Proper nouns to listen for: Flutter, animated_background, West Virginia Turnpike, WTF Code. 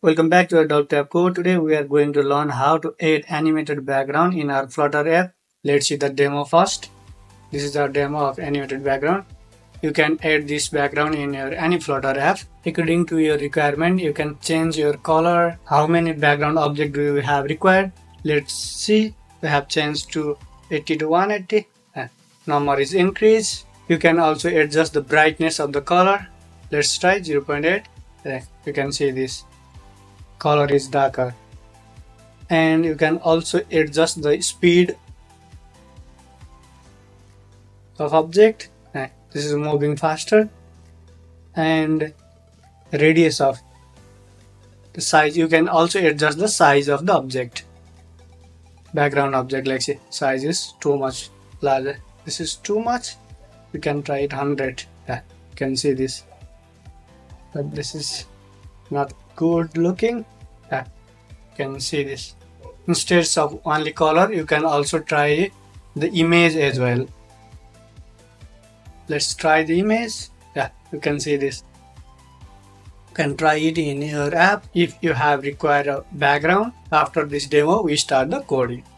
Welcome back to our WTF Code. Today we are going to learn how to add animated background in our Flutter app. Let's see the demo first. This is our demo of animated background. You can add this background in your any Flutter app. According to your requirement, you can change your color. How many background object do you have required? Let's see. We have changed to 80 to 180. Number is increased. You can also adjust the brightness of the color. Let's try 0.8. You can see this. Color is darker, and you can also adjust the speed of object. This is moving faster, and radius of the size. You can also adjust the size of the object, background object. Like say size is too much larger, this is too much. You can try it 100. You can see this, but this is not good looking. You can see this. Instead of only color, you can also try the image as well. Let's try the image. You can see this. You can try it in your app if you have required a background. After this demo, we start the coding.